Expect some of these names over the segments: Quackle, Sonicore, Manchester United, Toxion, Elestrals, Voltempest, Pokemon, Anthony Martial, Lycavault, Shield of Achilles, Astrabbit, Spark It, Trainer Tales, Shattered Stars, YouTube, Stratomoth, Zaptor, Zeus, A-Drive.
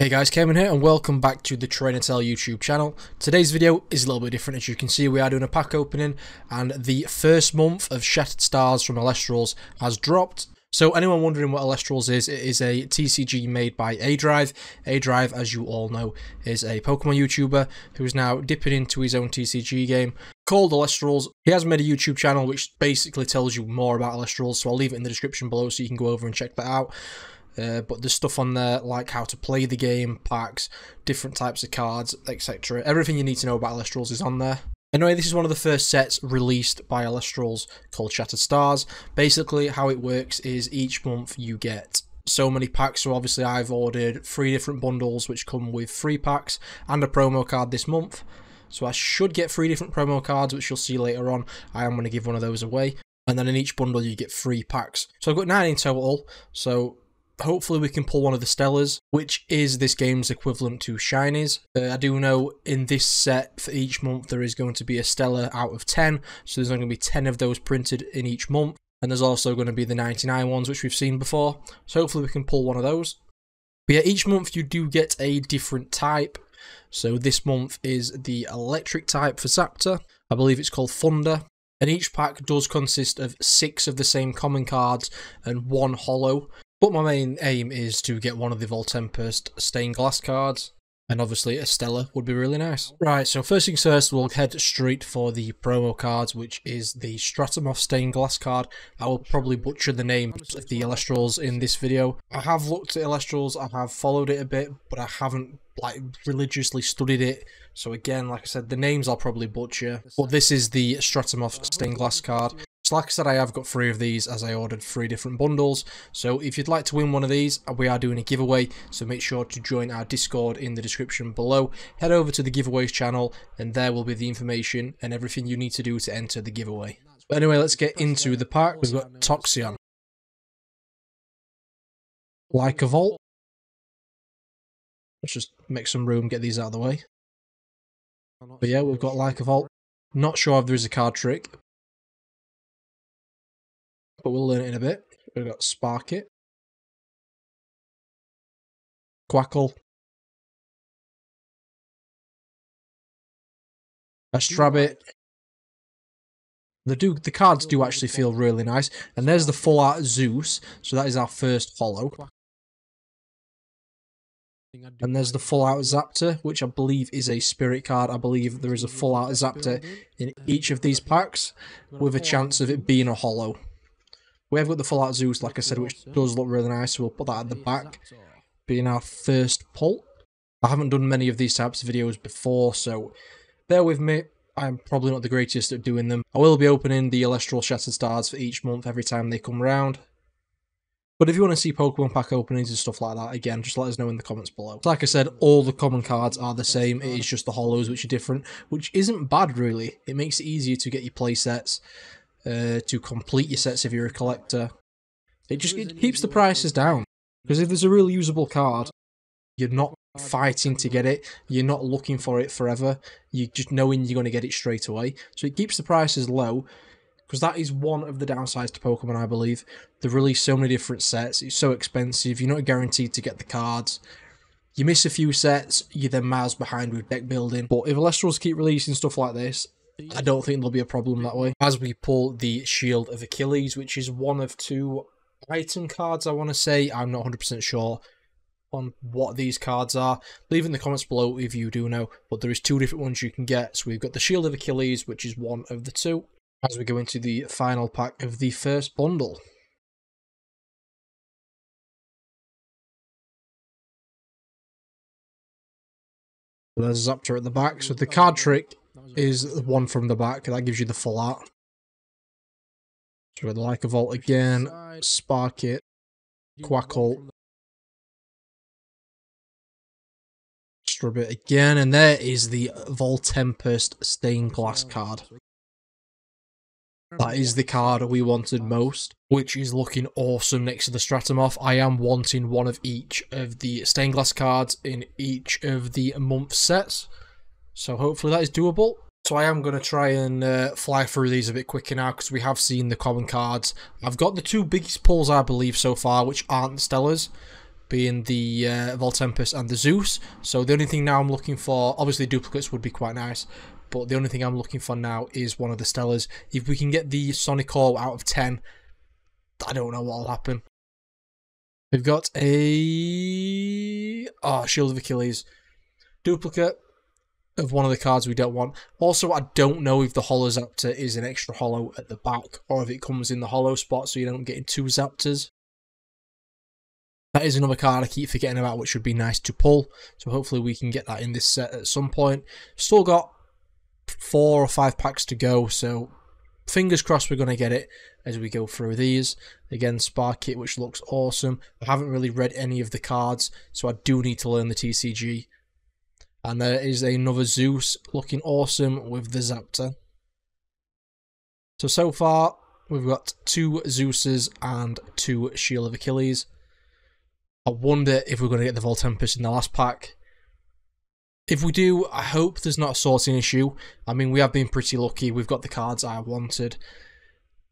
Hey guys, Cayman here and welcome back to the Trainer Tales YouTube channel. Today's video is a little bit different. As you can see, we are doing a pack opening and the first month of Shattered Stars from Elestrals has dropped. So anyone wondering what Elestrals is, it is a TCG made by A-Drive. A-Drive, as you all know, is a Pokemon YouTuber who is now dipping into his own TCG game called Elestrals. He has made a YouTube channel which basically tells you more about Elestrals, so I'll leave it in the description below so you can go over and check that out. But there's stuff on there like how to play the game, packs, different types of cards, etc. Everything you need to know about Elestrals is on there. Anyway, this is one of the first sets released by Elestrals called Shattered Stars. Basically, how it works is each month you get so many packs. So obviously I've ordered 3 different bundles which come with 3 packs and a promo card this month. So I should get 3 different promo cards, which you'll see later on. I am going to give one of those away. And then in each bundle you get 3 packs. So I've got 9 in total. So hopefully we can pull one of the Stellars, which is this game's equivalent to Shinies. I do know in this set for each month there is going to be a Stellar out of 10, so there's only going to be 10 of those printed in each month, and there's also going to be the 99 ones which we've seen before, so hopefully we can pull one of those. But yeah, each month you do get a different type, so this month is the electric type for Zaptor, I believe it's called Thunder, and each pack does consist of 6 of the same common cards and 1 holo. But my main aim is to get one of the Voltempest stained glass cards, and obviously a Stellar would be really nice. Right, so first things first, we'll head straight for the promo cards, which is the Stratomoth stained glass card. I will probably butcher the name of the Elestrals in this video. I have looked at Elestrals, I have followed it a bit, but I haven't religiously studied it. So again, like I said, the names I'll probably butcher. But this is the Stratomoth stained glass card. So like I said, I have got 3 of these as I ordered 3 different bundles, so if you'd like to win one of these, we are doing a giveaway, so make sure to join our Discord in the description below. Head over to the giveaways channel and there will be the information and everything you need to do to enter the giveaway. But anyway, let's get into the pack. We've got Toxion, Lycavault. Let's just make some room, get these out of the way. But yeah, we've got Lycavault. Not sure if there is a card trick, but we'll learn it in a bit. We've got Spark It, Quackle, Astrabbit. The cards do actually feel really nice. And there's the full art Zeus, so that is our first holo. And there's the full art Zaptor, which I believe is a spirit card. I believe there is a full art Zaptor in each of these packs, with a chance of it being a holo. We have got the full out Zeus, like I said, which does look really nice, so we'll put that at the back, being our first pull. I haven't done many of these types of videos before, so bear with me. I'm probably not the greatest at doing them. I will be opening the Elestral Shattered Stars for each month every time they come round. But if you want to see Pokemon pack openings and stuff like that, again, just let us know in the comments below. Like I said, all the common cards are the same. It is just the holos which are different, which isn't bad, really. It makes it easier to get your play sets. To complete your sets if you're a collector. It keeps the prices down, because if there's a real usable card, you're not fighting to get it, you're not looking for it forever, you're just knowing you're going to get it straight away. So it keeps the prices low, because that is one of the downsides to Pokemon, I believe. They've released so many different sets, it's so expensive, you're not guaranteed to get the cards. You miss a few sets, you're then miles behind with deck building. But if Elestrals keep releasing stuff like this, I don't think there'll be a problem that way. As we pull the Shield of Achilles, which is one of 2 item cards, I want to say. I'm not 100% sure on what these cards are. Leave in the comments below if you do know, but there is 2 different ones you can get. So we've got the Shield of Achilles, which is one of the 2, as we go into the final pack of the first bundle. There's Zaptor at the back, so the card trick is the one from the back, that gives you the full art. So we'd like a Lycavault again, Spark It, Quackle, Astrabbit again, and there is the Voltempest stained glass card. That is the card we wanted most, which is looking awesome next to the Stratomoth. I am wanting one of each of the stained glass cards in each of the month sets. So hopefully that is doable. So I am going to try and fly through these a bit quicker now, because we have seen the common cards. I've got the 2 biggest pulls I believe so far, which aren't Stellars. being the Voltempest and the Zeus. So the only thing now I'm looking for, obviously duplicates would be quite nice, but the only thing I'm looking for now is one of the Stellars. If we can get the Sonicore out of 10, I don't know what'll happen. We've got a Shield of Achilles. Duplicate of one of the cards we don't want. Also, I don't know if the Holo Zaptor is an extra holo at the back, or if it comes in the holo spot so you don't get two Zaptors. That is another card I keep forgetting about, which would be nice to pull. So hopefully we can get that in this set at some point. Still got 4 or 5 packs to go, so fingers crossed we're going to get it as we go through these. Again, Spark It, which looks awesome. I haven't really read any of the cards, so I do need to learn the TCG. And there is another Zeus looking awesome with the Zaptor. So far, we've got 2 Zeuses and 2 Shield of Achilles. I wonder if we're going to get the Voltempest in the last pack. If we do, I hope there's not a sorting issue. I mean, we have been pretty lucky. We've got the cards I wanted.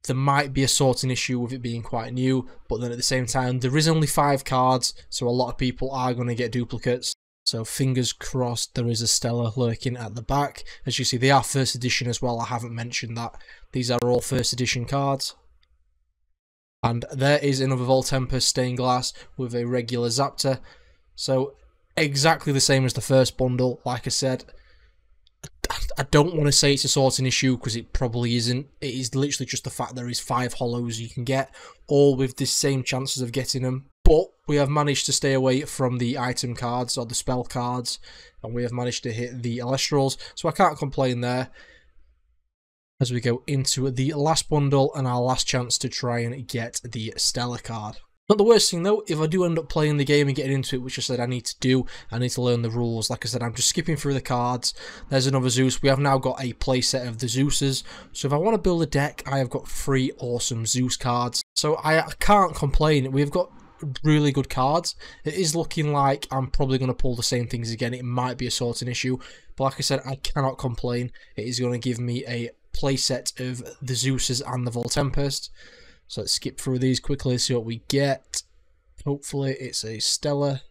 There might be a sorting issue with it being quite new, but then at the same time, there is only 5 cards, so a lot of people are going to get duplicates. So fingers crossed there is a Stellar lurking at the back. As you see, they are first edition as well. I haven't mentioned that. These are all first edition cards. And there is another Voltempest Stained Glass with a regular Zaptor. So exactly the same as the first bundle. Like I said, I don't want to say it's a sorting issue because it probably isn't. It is literally just the fact there is 5 holos you can get, all with the same chances of getting them. But we have managed to stay away from the item cards or the spell cards, and we have managed to hit the Elestrals, so I can't complain there. As we go into the last bundle and our last chance to try and get the Stellar card. Not the worst thing though, if I do end up playing the game and getting into it, which I said I need to do, I need to learn the rules. Like I said, I'm just skipping through the cards. There's another Zeus. We have now got a playset of the Zeuses, so if I want to build a deck, I have got 3 awesome Zeus cards. So I can't complain. We've got really good cards. It is looking like I'm probably going to pull the same things again. It might be a sorting issue, but like I said, I cannot complain. It is going to give me a playset of the Zeuses and the Voltempest. So let's skip through these quickly, see what we get. Hopefully it's a Stellar.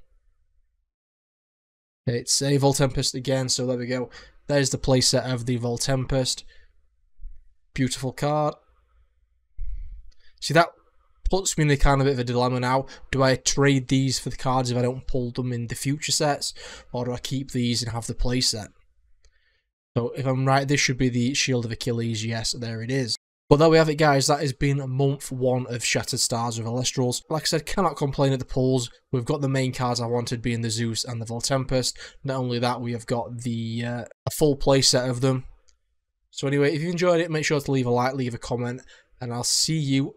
It's a Voltempest again, so there we go. There's the playset of the Voltempest. Beautiful card. See, that puts me in a kind of bit of a dilemma now. Do I trade these for the cards if I don't pull them in the future sets, or do I keep these and have the playset? So if I'm right, this should be the Shield of Achilles. Yes, there it is. But there we have it, guys. That has been month 1 of Shattered Stars with Elestrals. Like I said, cannot complain at the pulls. We've got the main cards I wanted, being the Zeus and the Voltempest. Not only that, we have got the a full playset of them. So anyway, if you enjoyed it, make sure to leave a like, leave a comment, and I'll see you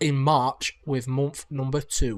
in March with month number 2.